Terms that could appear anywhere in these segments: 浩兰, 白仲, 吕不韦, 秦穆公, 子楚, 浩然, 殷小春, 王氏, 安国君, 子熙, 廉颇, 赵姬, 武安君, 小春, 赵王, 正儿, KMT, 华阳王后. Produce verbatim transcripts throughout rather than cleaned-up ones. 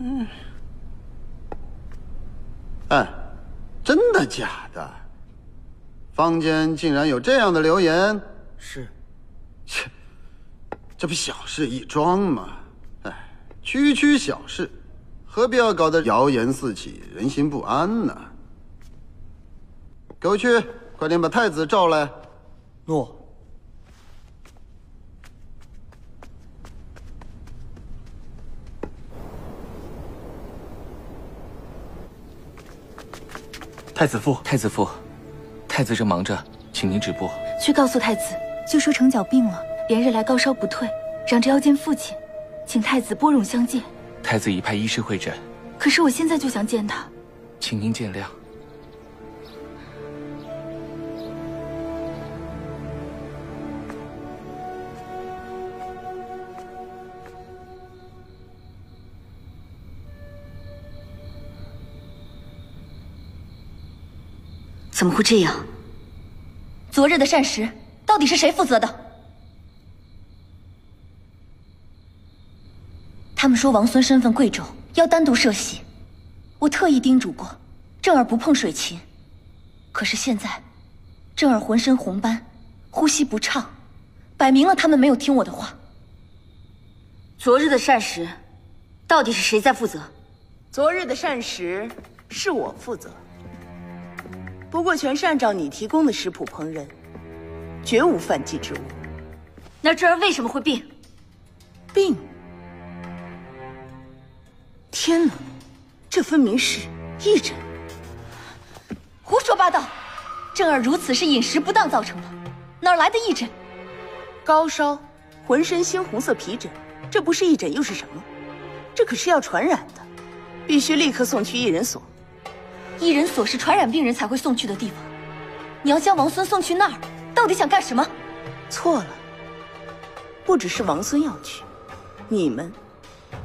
嗯，哎，真的假的？坊间竟然有这样的流言？是，切，这不小事一桩吗？哎，区区小事，何必要搞得谣言四起，人心不安呢？狗去，快点把太子召来。诺。 太子父，太子父，太子正忙着，请您直播。去告诉太子，就说程角病了，连日来高烧不退，嚷着要见父亲，请太子拨冗相见。太子已派医师会诊，可是我现在就想见他，请您见谅。怎么会这样？昨日的膳食到底是谁负责的？他们说王孙身份贵重，要单独设席。我特意叮嘱过，正儿不碰水禽。可是现在，正儿浑身红斑，呼吸不畅，摆明了他们没有听我的话。昨日的膳食到底是谁在负责？昨日的膳食是我负责。 不过全是按照你提供的食谱烹饪，绝无犯忌之物。那这儿为什么会病？病？天哪，这分明是癔症！胡说八道！正儿如此是饮食不当造成的，哪来的癔症？高烧，浑身猩红色皮疹，这不是癔疹又是什么？这可是要传染的，必须立刻送去癔人所。 癔人所是传染病人才会送去的地方，你要将王孙送去那儿，到底想干什么？错了，不只是王孙要去，你们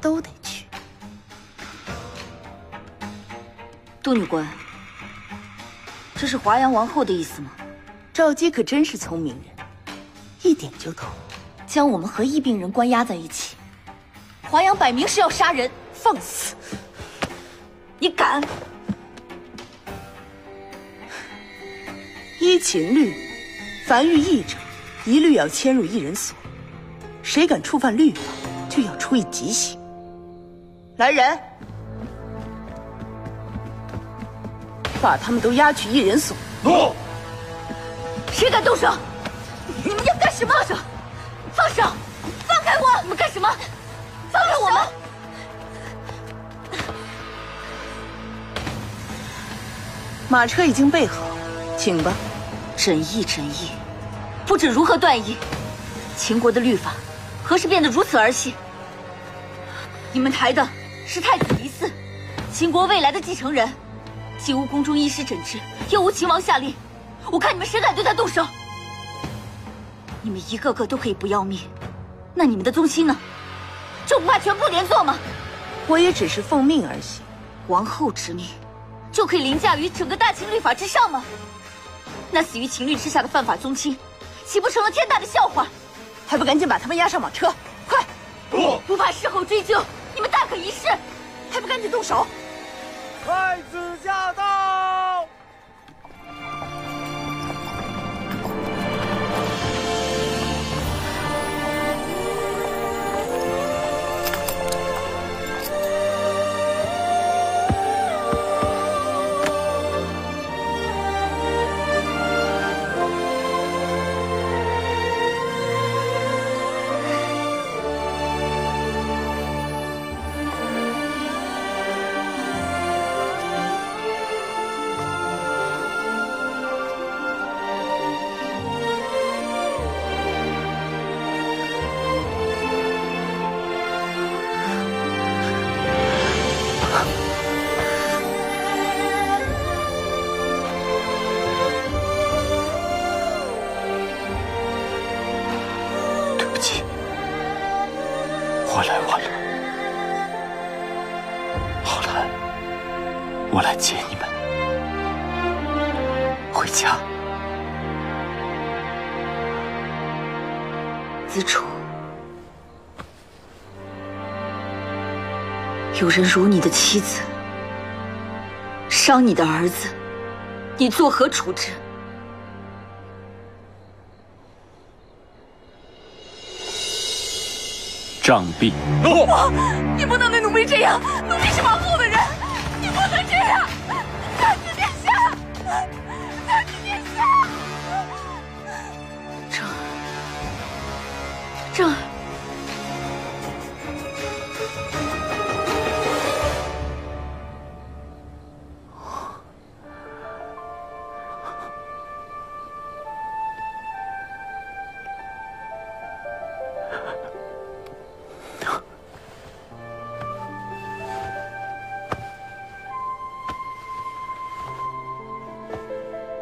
都得去。杜女官，这是华阳王后的意思吗？赵姬可真是聪明人，一点就透，将我们和癔病人关押在一起。华阳摆明是要杀人，放肆！你敢！ 依秦律，凡遇癔者，一律要迁入癔人所。谁敢触犯律法，就要处以极刑。来人，把他们都押去癔人所。诺。谁敢动手？你们要干什么？放手！放手！放开我！你们干什么？放开我们！马车已经备好，请吧。 朕意，朕意，不知如何断意。秦国的律法何时变得如此儿戏？你们抬的是太子疑似，秦国未来的继承人，既无宫中医师诊治，又无秦王下令，我看你们谁敢对他动手？你们一个个都可以不要命，那你们的宗亲呢？就不怕全部连坐吗？我也只是奉命而行，王后之命，就可以凌驾于整个大秦律法之上吗？ 那死于秦律之下的犯法宗亲，岂不成了天大的笑话？还不赶紧把他们押上马车！快！不不怕事后追究，你们大可一试，还不赶紧动手！太子驾到！有人辱你的妻子，伤你的儿子，你作何处置？杖毙！不、哦，你不能对奴婢这样，奴婢是王后的人，你不能这样！太子殿下，太子殿下！正儿，正儿。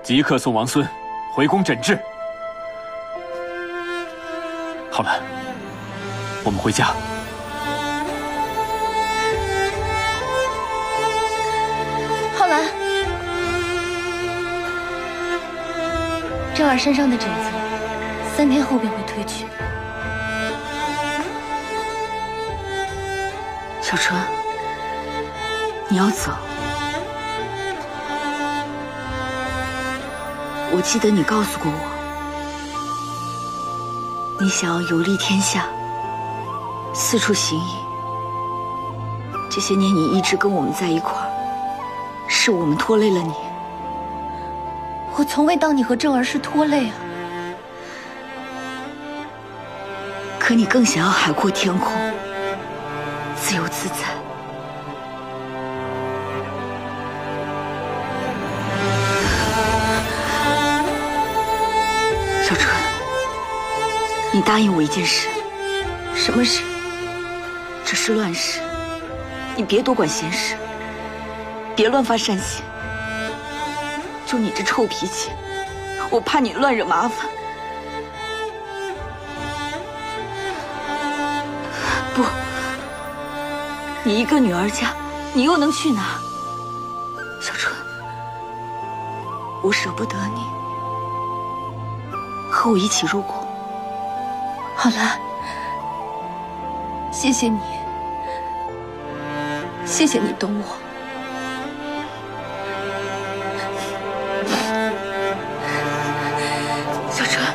即刻送王孙回宫诊治。好了，我们回家。浩兰，正儿身上的疹子，三天后便会退去。小纯，你要走？ 我记得你告诉过我，你想要游历天下，四处行医。这些年你一直跟我们在一块儿，是我们拖累了你。我从未当你和正儿是拖累啊。可你更想要海阔天空，自由自在。 你答应我一件事，什么事？这是乱世，你别多管闲事，别乱发善心。就你这臭脾气，我怕你乱惹麻烦。不，你一个女儿家，你又能去哪？小春，我舍不得你，和我一起入宫。 好了，谢谢你，谢谢你懂我。小春，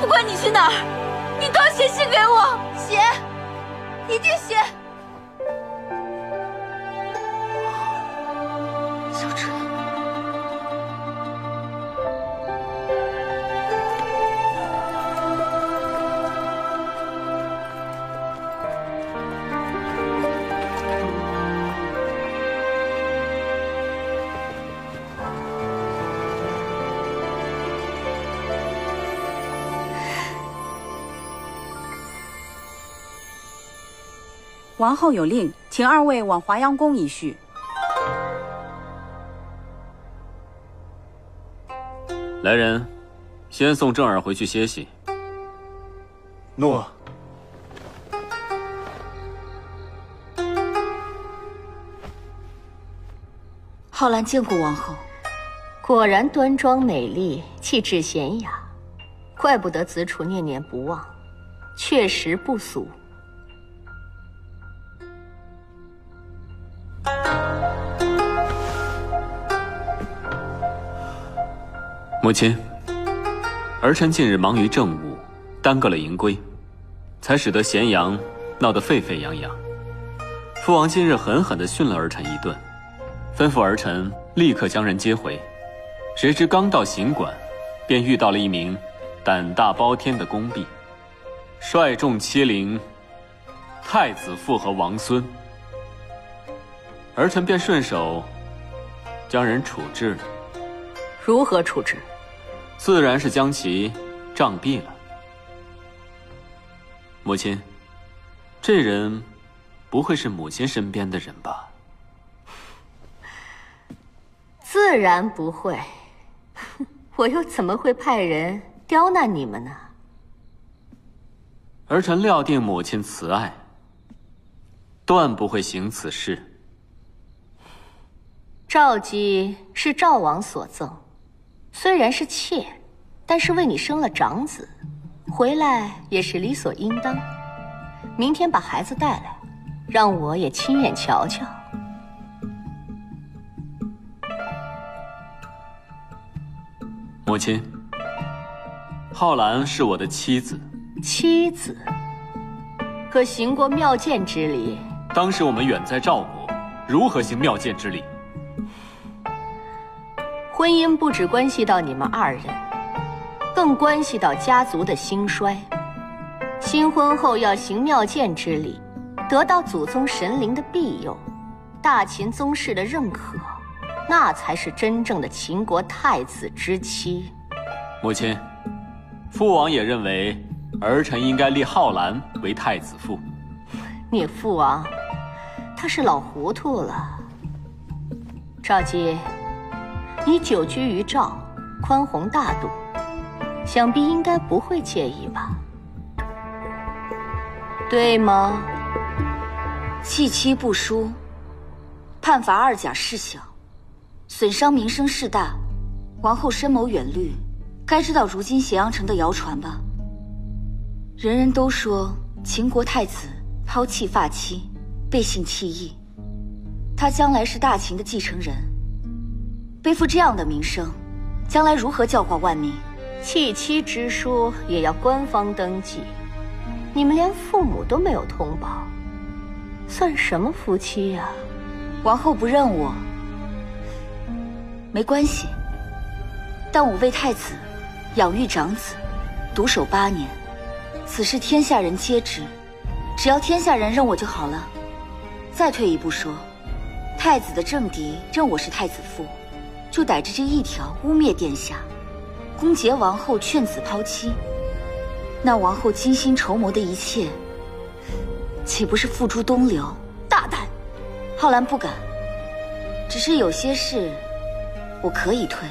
不管你去哪儿，你都要写信给我，写，一定写。小春。 王后有令，请二位往华阳宫一叙。来人，先送正儿回去歇息。诺。浩兰见过王后，果然端庄美丽，气质娴雅，怪不得子楚念念不忘，确实不俗。 母亲，儿臣近日忙于政务，耽搁了迎归，才使得咸阳闹得沸沸扬扬。父王今日狠狠地训了儿臣一顿，吩咐儿臣立刻将人接回。谁知刚到行馆，便遇到了一名胆大包天的宫婢，率众欺凌太子父和王孙。儿臣便顺手将人处置了。如何处置？ 自然是将其杖毙了。母亲，这人不会是母亲身边的人吧？自然不会，我又怎么会派人刁难你们呢？儿臣料定母亲慈爱，断不会行此事。赵姬是赵王所赠。 虽然是妾，但是为你生了长子，回来也是理所应当。明天把孩子带来，让我也亲眼瞧瞧。母亲，浩兰是我的妻子。妻子，可行过妙见之礼？当时我们远在赵国，如何行妙见之礼？ 婚姻不只关系到你们二人，更关系到家族的兴衰。新婚后要行妙见之礼，得到祖宗神灵的庇佑，大秦宗室的认可，那才是真正的秦国太子之妻。母亲，父王也认为儿臣应该立浩兰为太子父。你父王，他是老糊涂了。赵姬。 你久居于赵，宽宏大度，想必应该不会介意吧？对吗？弃妻不淑，判罚二甲事小，损伤名声事大。王后深谋远虑，该知道如今咸阳城的谣传吧？人人都说秦国太子抛弃发妻，背信弃义，他将来是大秦的继承人。 背负这样的名声，将来如何教化万民？弃妻之书也要官方登记，你们连父母都没有通报，算什么夫妻呀？王后不认我，没关系。但我为太子养育长子，独守八年，此事天下人皆知。只要天下人认我就好了。再退一步说，太子的政敌认我是太子父。 就逮着这一条污蔑殿下，攻讦王后劝子抛妻，那王后精心筹谋的一切，岂不是付诸东流？大胆！浩兰不敢，只是有些事我可以退，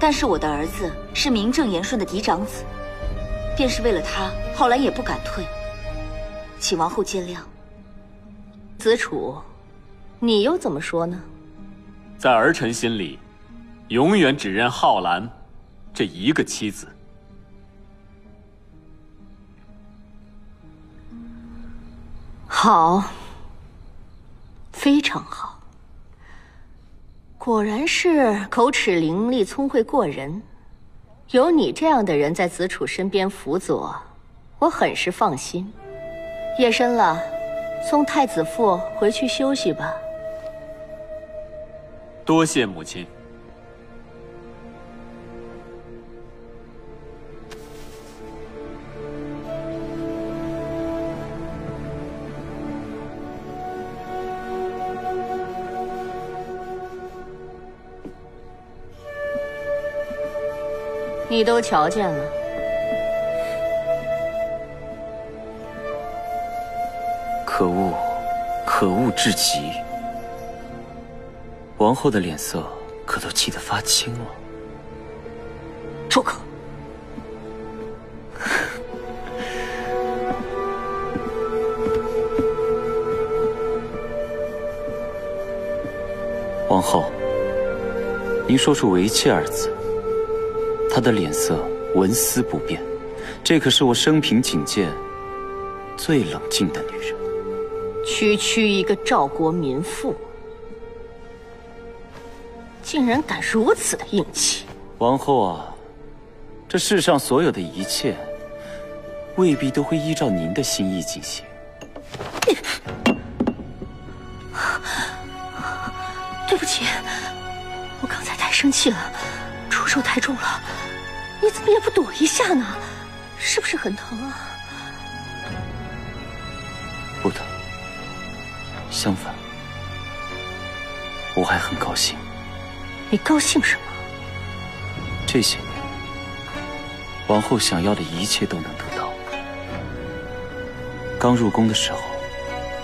但是我的儿子是名正言顺的嫡长子，便是为了他，浩兰也不敢退，请王后见谅。子楚，你又怎么说呢？在儿臣心里。 永远只认浩兰这一个妻子。好，非常好。果然是口齿伶俐、聪慧过人。有你这样的人在子楚身边辅佐，我很是放心。夜深了，送太子父回去休息吧。多谢母亲。 你都瞧见了，可恶，可恶至极！王后的脸色可都气得发青了。住口！王后，您说出“为妾”二字。 他的脸色纹丝不变，这可是我生平仅见最冷静的女人。区区一个赵国民妇，竟然敢如此的硬气！王后啊，这世上所有的一切，未必都会依照您的心意进行。对不起，我刚才太生气了，出手太重了。 你怎么也不躲一下呢？是不是很疼啊？不疼，相反，我还很高兴。你高兴什么？这些年，王后想要的一切都能得到。刚入宫的时候，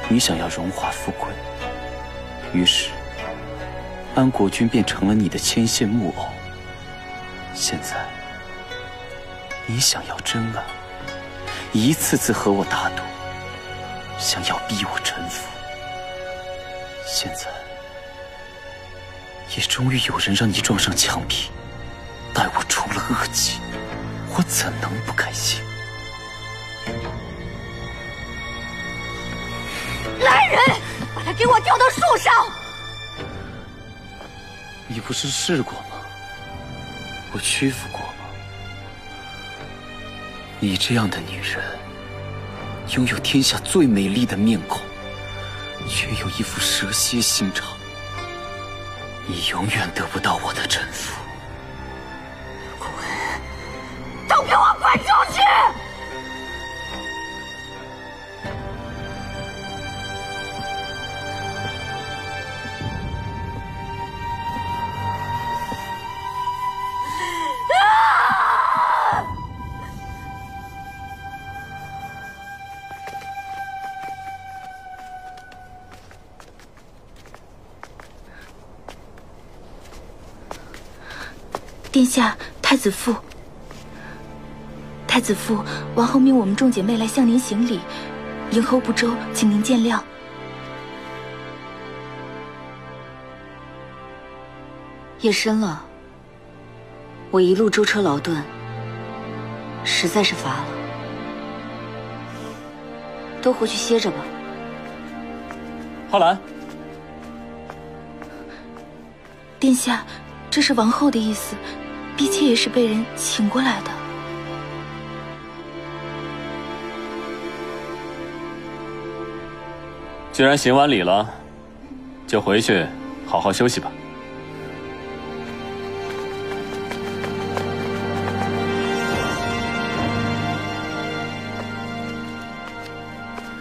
你想要荣华富贵，于是安国君便成了你的牵线木偶。现在。 你想要真爱，一次次和我打赌，想要逼我臣服。现在，也终于有人让你撞上墙壁，待我除了恶疾，我怎能不开心？来！人，把他给我吊到树上！你不是试过吗？我屈服过吗？你这样的女人，拥有天下最美丽的面孔，却有一副蛇蝎心肠。你永远得不到我的臣服。滚！都给我滚出去！ 殿下，太子傅，太子傅，王后命我们众姐妹来向您行礼，迎候不周，请您见谅。夜深了，我一路舟车劳顿，实在是乏了，都回去歇着吧。浩然，殿下，这是王后的意思。 婢妾也是被人请过来的。既然行完礼了，就回去好好休息吧。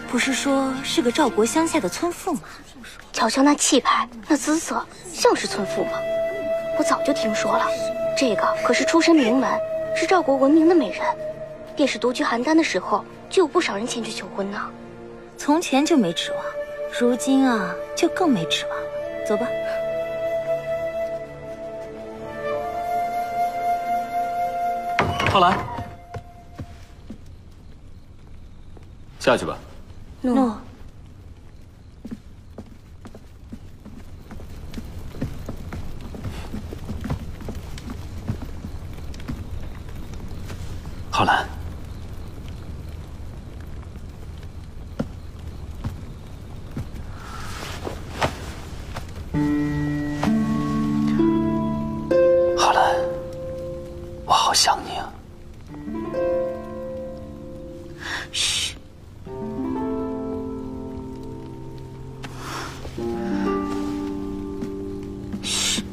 不是说是个赵国乡下的村妇吗？瞧瞧那气派，那姿色，像是村妇吗？我早就听说了。 这个可是出身名门，是赵国闻名的美人。便是独居邯郸的时候，就有不少人前去求婚呢。从前就没指望，如今啊，就更没指望了。走吧。浩然，下去吧。诺。 浩然，浩然，我好想你啊！嘘，嘘。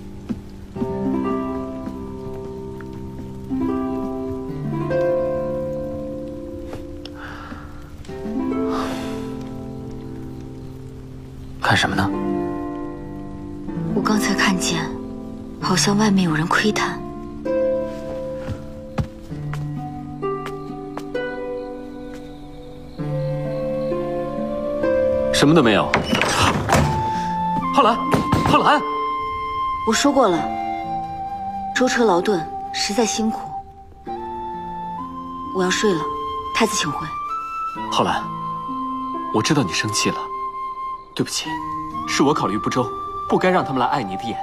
干什么呢？我刚才看见，好像外面有人窥探。什么都没有。浩然，浩然，我说过了，舟车劳顿，实在辛苦。我要睡了，太子请回。浩然，我知道你生气了。 对不起，是我考虑不周，不该让他们来碍你的眼。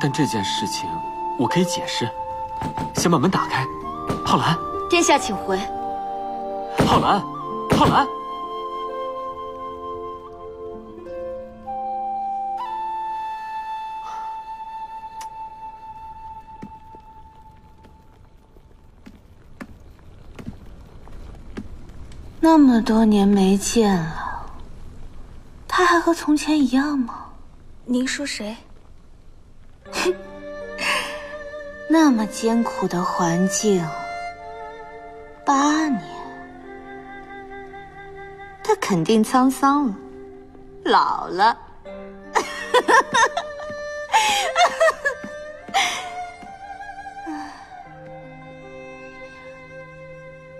但这件事情我可以解释。先把门打开，浩然。殿下请回。浩然，浩然。那么多年没见了。 他还和从前一样吗？您说谁？那么艰苦的环境，八年，他肯定沧桑了，老了。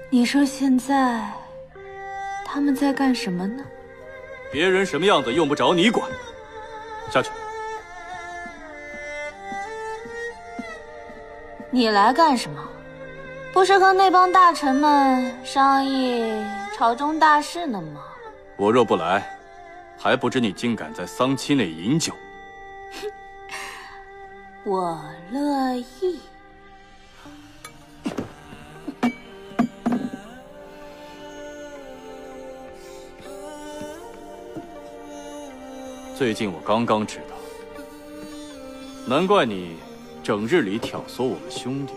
你说现在他们在干什么呢？ 别人什么样子用不着你管，下去。你来干什么？不是和那帮大臣们商议朝中大事呢吗？我若不来，还不知你竟敢在丧期内饮酒。我乐意。最近我刚刚知道，难怪你整日里挑唆我们兄弟，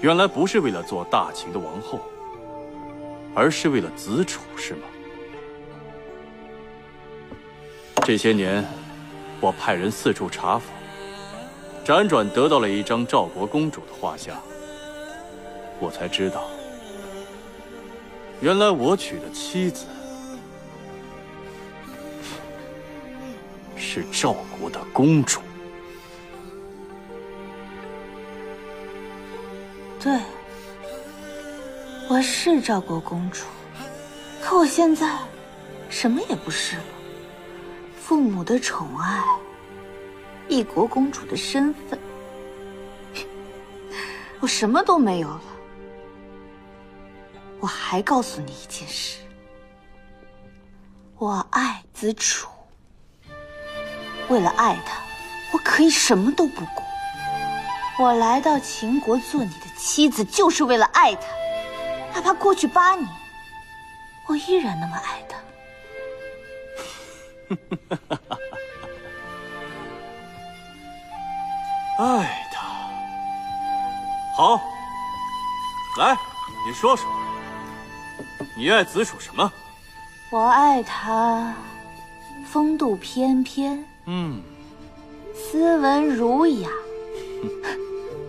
原来不是为了做大秦的王后，而是为了子楚，是吗？这些年，我派人四处查访，辗转得到了一张赵国公主的画像，我才知道，原来我娶的妻子。 是赵国的公主。对，我是赵国公主，可我现在什么也不是了。父母的宠爱，一国公主的身份，我什么都没有了。我还告诉你一件事，我爱子楚。 为了爱他，我可以什么都不顾。我来到秦国做你的妻子，就是为了爱他。哪怕过去八年，我依然那么爱他。爱他，好，来，你说说，你爱子楚什么？我爱他，风度翩翩。 嗯，斯文儒雅，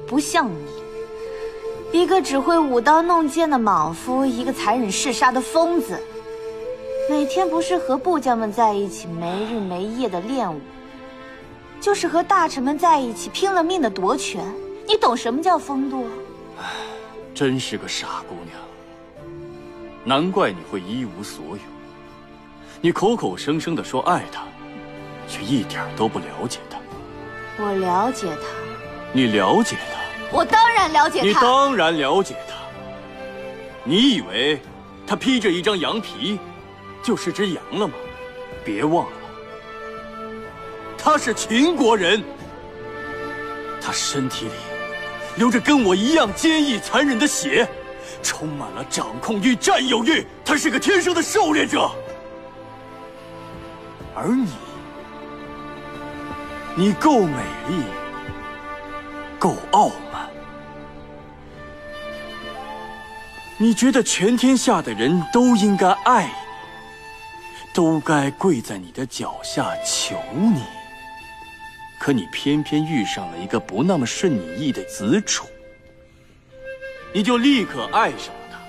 不像你，一个只会舞刀弄剑的莽夫，一个残忍嗜杀的疯子，每天不是和部将们在一起没日没夜的练武，就是和大臣们在一起拼了命的夺权。你懂什么叫风度？唉，真是个傻姑娘，难怪你会一无所有。你口口声声的说爱他。 却一点都不了解他。我了解他。你了解他？我当然了解他。你当然了解他。你以为他披着一张羊皮，就是只羊了吗？别忘了，他是秦国人。他身体里流着跟我一样坚毅残忍的血，充满了掌控欲、占有欲。他是个天生的狩猎者。而你。 你够美丽，够傲慢。你觉得全天下的人都应该爱你，都该跪在你的脚下求你。可你偏偏遇上了一个不那么顺你意的子楚，你就立刻爱上了他。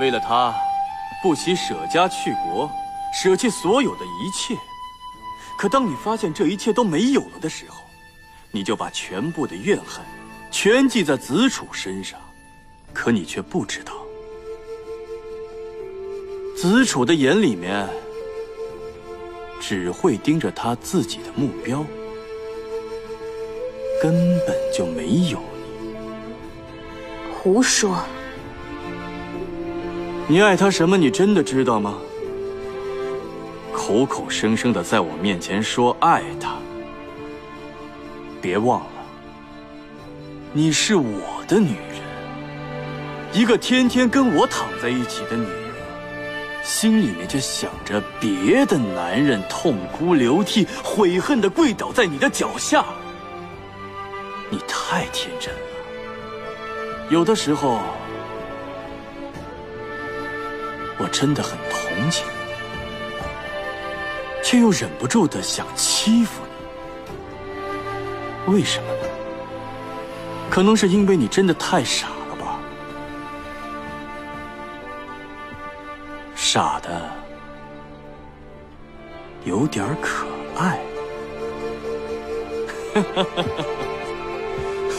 为了他，不惜舍家去国，舍弃所有的一切。 可当你发现这一切都没有了的时候，你就把全部的怨恨全记在子楚身上，可你却不知道，子楚的眼里面只会盯着他自己的目标，根本就没有你。胡说！你爱他什么？你真的知道吗？ 口口声声的在我面前说爱他，别忘了，你是我的女人，一个天天跟我躺在一起的女人，心里面却想着别的男人，痛哭流涕，悔恨的跪倒在你的脚下。你太天真了，有的时候，我真的很同情。 却又忍不住的想欺负你，为什么呢？可能是因为你真的太傻了吧，傻的有点可爱。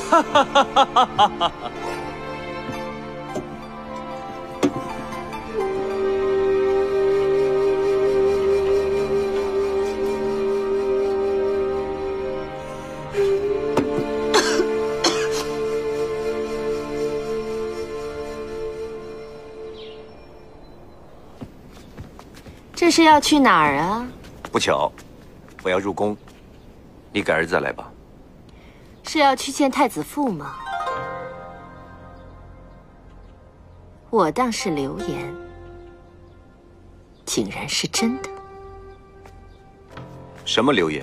哈哈哈哈哈！哈哈哈哈！ 这是要去哪儿啊？不巧，我要入宫，你给儿子来吧。是要去见太子父吗？我当是流言，竟然是真的。什么流言？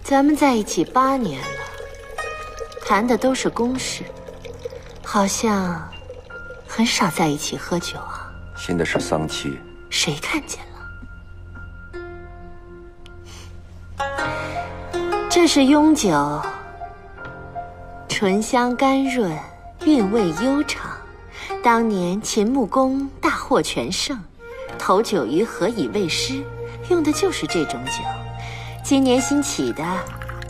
咱们在一起八年了，谈的都是公事，好像很少在一起喝酒啊。现在是丧期，谁看见了？这是庸酒，醇香甘润，韵味悠长。当年秦穆公大获全胜，投酒于河以喂狮，用的就是这种酒。 今年新起的，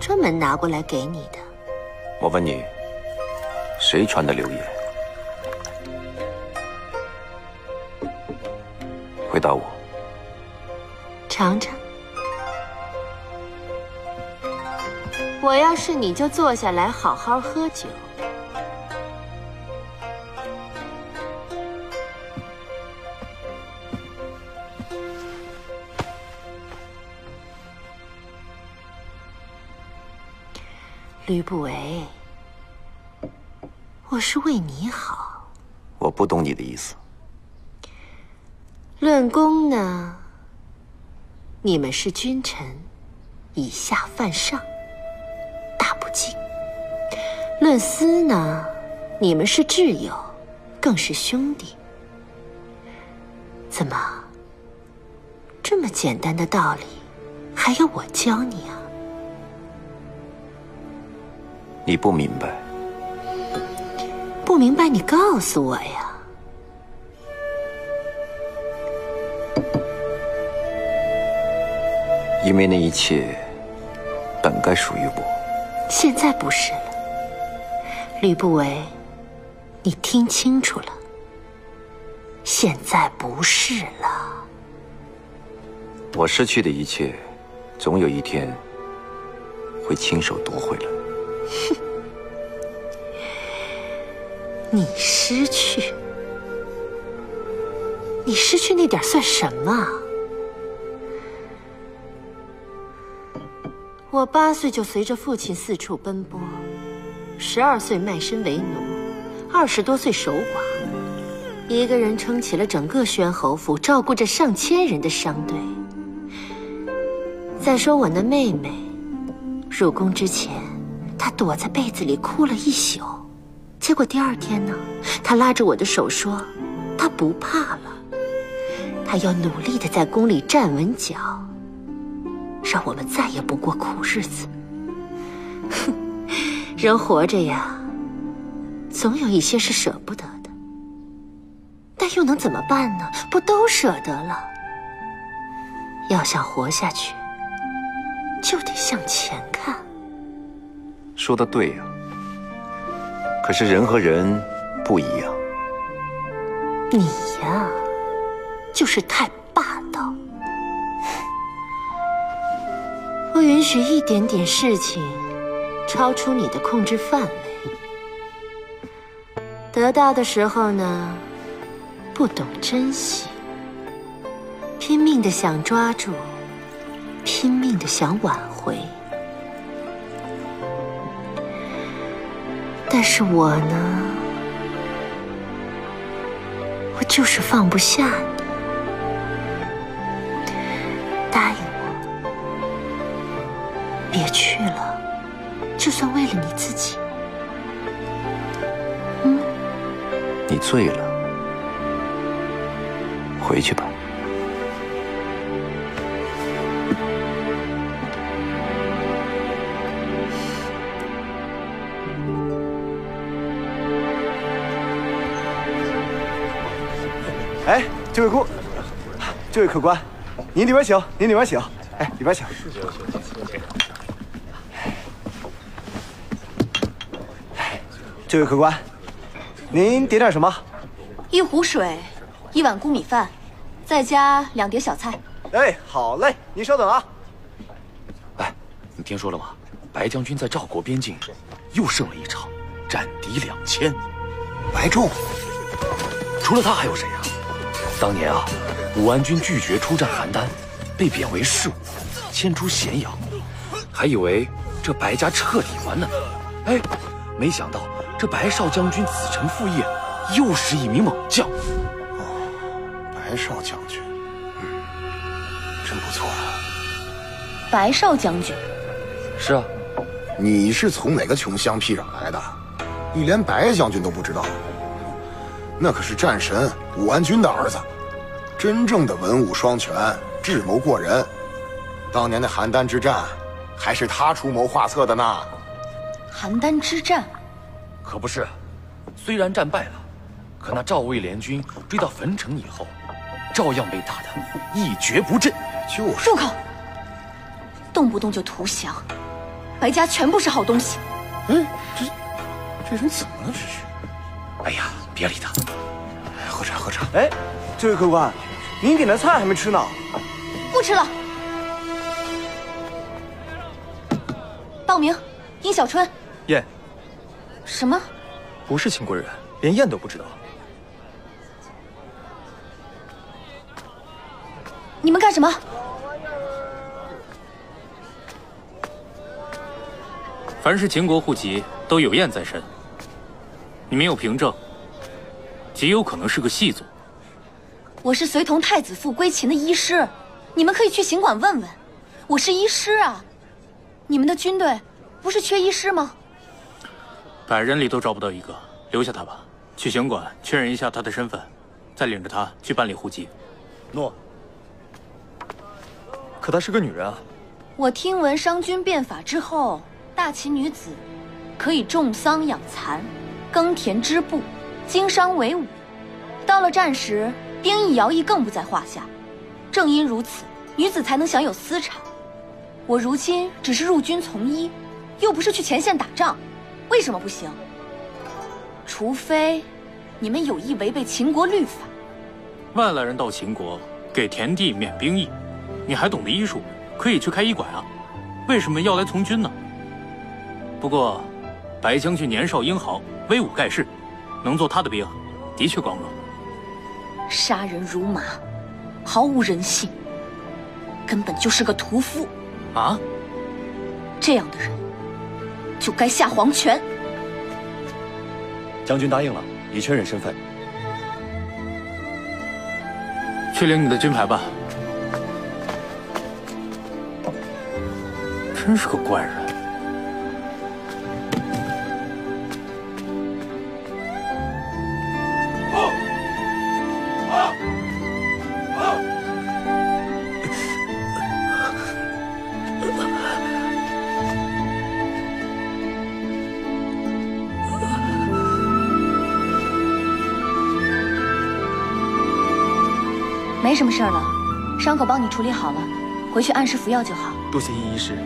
专门拿过来给你的。我问你，谁传的流言？回答我。尝尝。我要是你，就坐下来好好喝酒。吕不韦，我是为你好。我不懂你的意思。论功呢，你们是君臣，以下犯上，大不敬；论私呢，你们是挚友，更是兄弟。怎么，这么简单的道理，还要我教你啊？ 你不明白，不明白，你告诉我呀。因为那一切本该属于我，现在不是了。吕不韦，你听清楚了，现在不是了。我失去的一切，总有一天会亲手夺回来。 哼，你失去，你失去那点算什么？我八岁就随着父亲四处奔波，十二岁卖身为奴，二十多岁守寡，一个人撑起了整个宣侯府，照顾着上千人的商队。再说我那妹妹，入宫之前。 她躲在被子里哭了一宿，结果第二天呢，她拉着我的手说：“她不怕了，她要努力的在宫里站稳脚，让我们再也不过苦日子。”哼，人活着呀，总有一些是舍不得的，但又能怎么办呢？不都舍得了？要想活下去，就得向前看。 说的对呀、啊，可是人和人不一样。你呀，就是太霸道，不允许一点点事情超出你的控制范围。得到的时候呢，不懂珍惜，拼命的想抓住，拼命的想挽回。 但是我呢，我就是放不下你。答应我，别去了，就算为了你自己。嗯，你醉了，回去吧。 哎，这位公，这位客官，您里边请，您里边请，哎，里边请。这位客官，您点点什么？一壶水，一碗粿米饭，再加两碟小菜。哎，好嘞，您稍等啊。哎，你听说了吗？白将军在赵国边境又胜了一场，斩敌两千。白仲，除了他还有谁呀、啊？ 当年啊，武安君拒绝出战邯郸，被贬为士武，迁出咸阳，还以为这白家彻底完了呢。哎，没想到这白少将军子承父业，又是一名猛将。哦，白白少将军，嗯，真不错啊。白少将军，是啊，你是从哪个穷乡僻壤来的？你连白将军都不知道？那可是战神武安君的儿子，真正的文武双全，智谋过人。当年的邯郸之战，还是他出谋划策的呢。邯郸之战，可不是。虽然战败了。 可那赵魏联军追到汾城以后，照样被打得一蹶不振。就是，住口！动不动就投降，白家全部是好东西。嗯，这这人怎么了？这是？哎呀，别理他。喝茶，喝茶。哎，这位客官，您点的菜还没吃呢。不吃了。报名，殷小春。燕。什么？不是秦国人，连燕都不知道。 你们干什么？凡是秦国户籍都有燕在身，你没有凭证，极有可能是个细作。我是随同太子父归秦的医师，你们可以去刑馆问问。我是医师啊，你们的军队不是缺医师吗？百人里都招不到一个，留下他吧。去刑馆确认一下他的身份，再领着他去办理户籍。诺。 可她是个女人啊！我听闻商君变法之后，大秦女子可以种桑养蚕、耕田织布、经商为伍。到了战时，兵役徭役更不在话下。正因如此，女子才能享有私产。我如今只是入军从医，又不是去前线打仗，为什么不行？除非你们有意违背秦国律法。万来人到秦国，给田地免兵役。 你还懂得医术，可以去开医馆啊，为什么要来从军呢？不过，白将军年少英豪，威武盖世，能做他的兵，的确光荣。杀人如麻，毫无人性，根本就是个屠夫。啊！这样的人，就该下黄泉。将军答应了，已确认身份。去领你的军牌吧。 真是个怪人！没什么事了，伤口帮你处理好了，回去按时服药就好。多谢殷医师。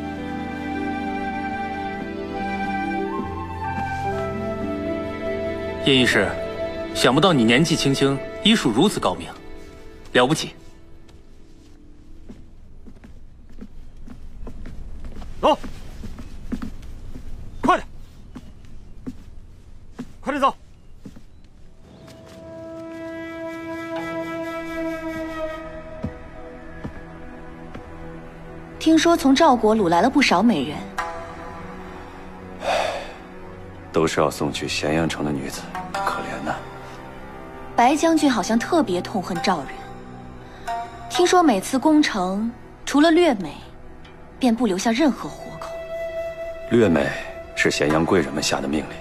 殷医师，想不到你年纪轻轻，医术如此高明，了不起。走，快点，快点走。听说从赵国掳来了不少美人。 都是要送去咸阳城的女子，可怜呐。白将军好像特别痛恨赵人，听说每次攻城，除了掠美，便不留下任何活口。掠美是咸阳贵人们下的命令，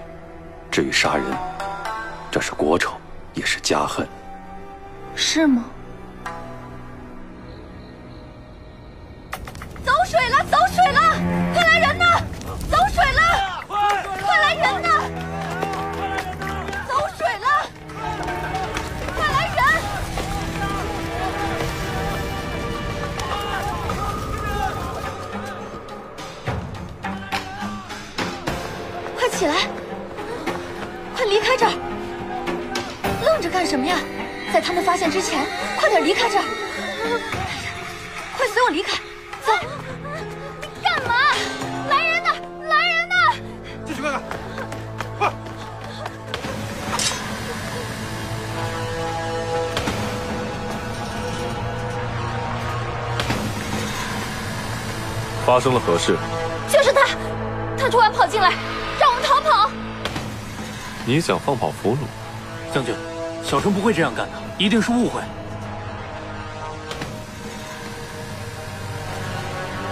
至于杀人，这是国仇，也是家恨。是吗？走水了，走水了！快来人呐！走水了！ 快来人呐！走水了！快来人！快起来！快离开这儿！愣着干什么呀？在他们发现之前，快点离开这儿！快随我离开！走！干嘛？来人呐！来人呐！ 去看看，快！发生了何事？就是他，他突然跑进来，让我们逃跑。你想放跑俘虏？将军，小生不会这样干的，一定是误会。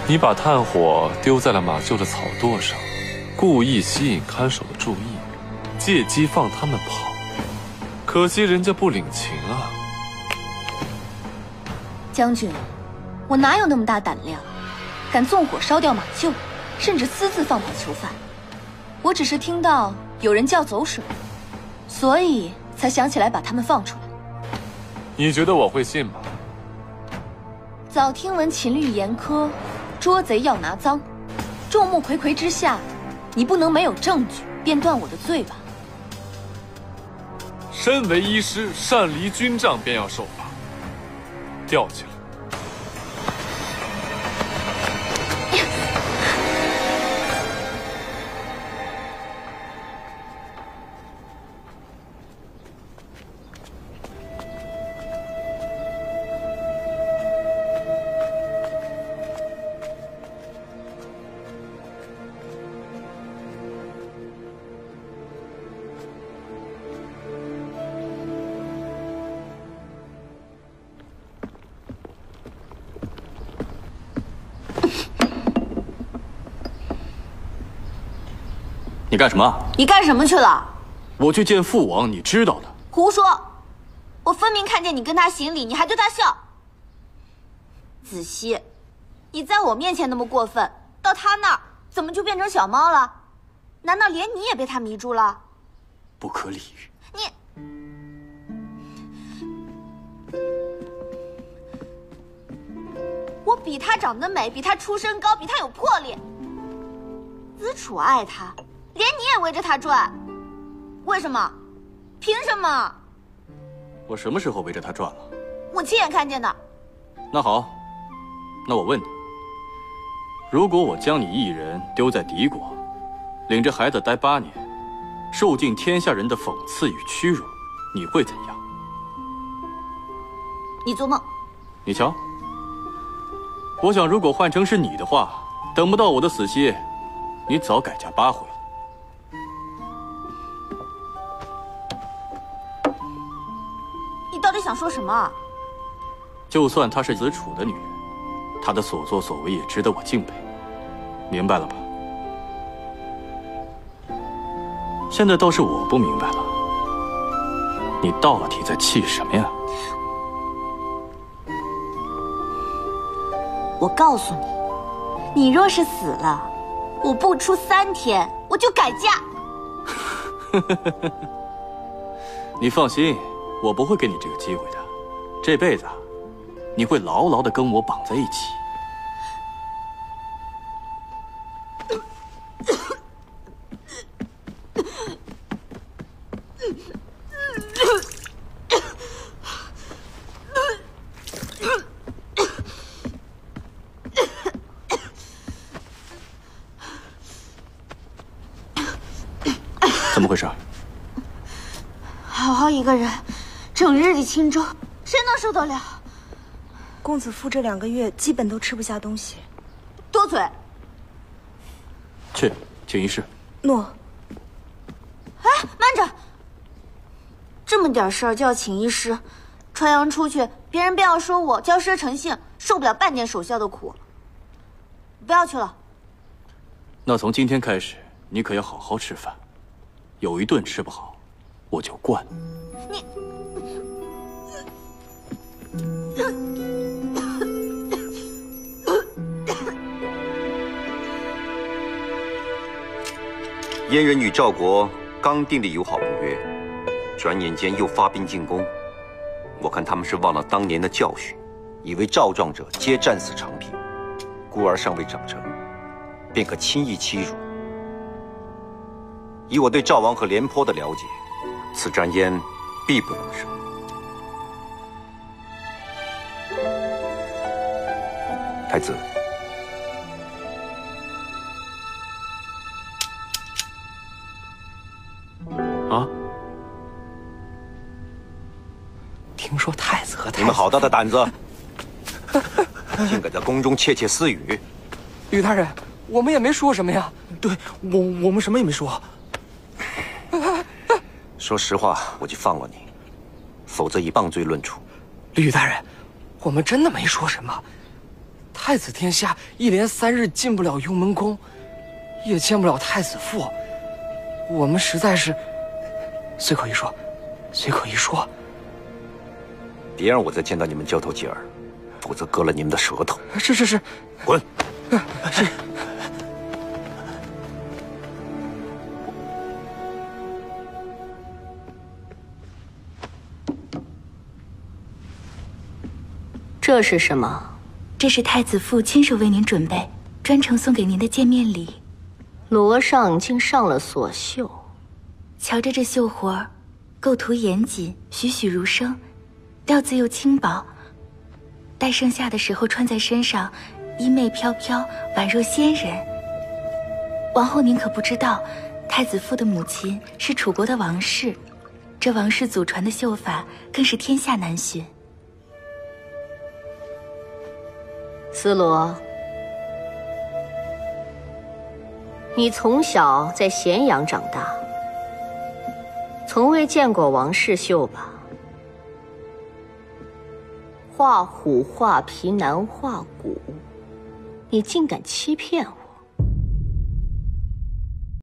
你把炭火丢在了马厩的草垛上，故意吸引看守的注意，借机放他们跑。可惜人家不领情啊。将军，我哪有那么大胆量，敢纵火烧掉马厩，甚至私自放跑囚犯？我只是听到有人叫走水，所以才想起来把他们放出来。你觉得我会信吗？早听闻秦律严苛，捉贼要拿赃，众目睽睽之下，你不能没有证据便断我的罪吧？身为医师，擅离军帐便要受罚，吊起来。 你干什么？你干什么去了？我去见父王，你知道的。胡说！我分明看见你跟他行礼，你还对他笑。子熙，你在我面前那么过分，到他那儿怎么就变成小猫了？难道连你也被他迷住了？不可理喻！你，我比他长得美，比他出身高，比他有魄力。子楚爱他。 连你也围着他转，为什么？凭什么？我什么时候围着他转了？我亲眼看见的。那好，那我问你：如果我将你一人丢在敌国，领着孩子待八年，受尽天下人的讽刺与屈辱，你会怎样？你做梦！你瞧，我想如果换成是你的话，等不到我的死期，你早改嫁八回。 想说什么、啊？就算她是子楚的女人，她的所作所为也值得我敬佩，明白了吧？现在倒是我不明白了，你到底在气什么呀？我告诉你，你若是死了，我不出三天我就改嫁。你放心。 我不会给你这个机会的，这辈子你会牢牢的跟我绑在一起。怎么回事？好好一个人。 整日里轻舟，谁能受得了？公子夫这两个月基本都吃不下东西，多嘴。去，请一试。诺。哎，慢着！这么点事儿就要请医师，传扬出去，别人便要说我骄奢成性，受不了半点手下的苦。不要去了。那从今天开始，你可要好好吃饭，有一顿吃不好，我就灌。你。 燕人与赵国刚订立友好盟约，转眼间又发兵进攻。我看他们是忘了当年的教训，以为赵壮者皆战死长平，孤儿尚未长成，便可轻易欺辱。以我对赵王和廉颇的了解，此战燕必不能胜。 太子，啊！听说太子和太子……你们好大的胆子，竟敢在宫中窃窃私语！吕大人，我们也没说什么呀。对，我我们什么也没说。说实话，我就放了你，否则以谤罪论处。吕大人，我们真的没说什么。太子殿下一连三日进不了幽门宫，也见不了太子父，我们实在是随口一说，随口一说。别让我再见到你们交头接耳，否则割了你们的舌头。是是是，滚！是。 这是什么？这是太子父亲手为您准备，专程送给您的见面礼。罗尚竟上了锁绣，瞧着这绣活儿，构图严谨，栩栩如生，料子又轻薄。待盛夏的时候穿在身上，衣袂飘飘，宛若仙人。王后，您可不知道，太子父的母亲是楚国的王氏，这王氏祖传的绣法更是天下难寻。 思罗，你从小在咸阳长大，从未见过王氏绣吧？画虎画皮难画骨，你竟敢欺骗我！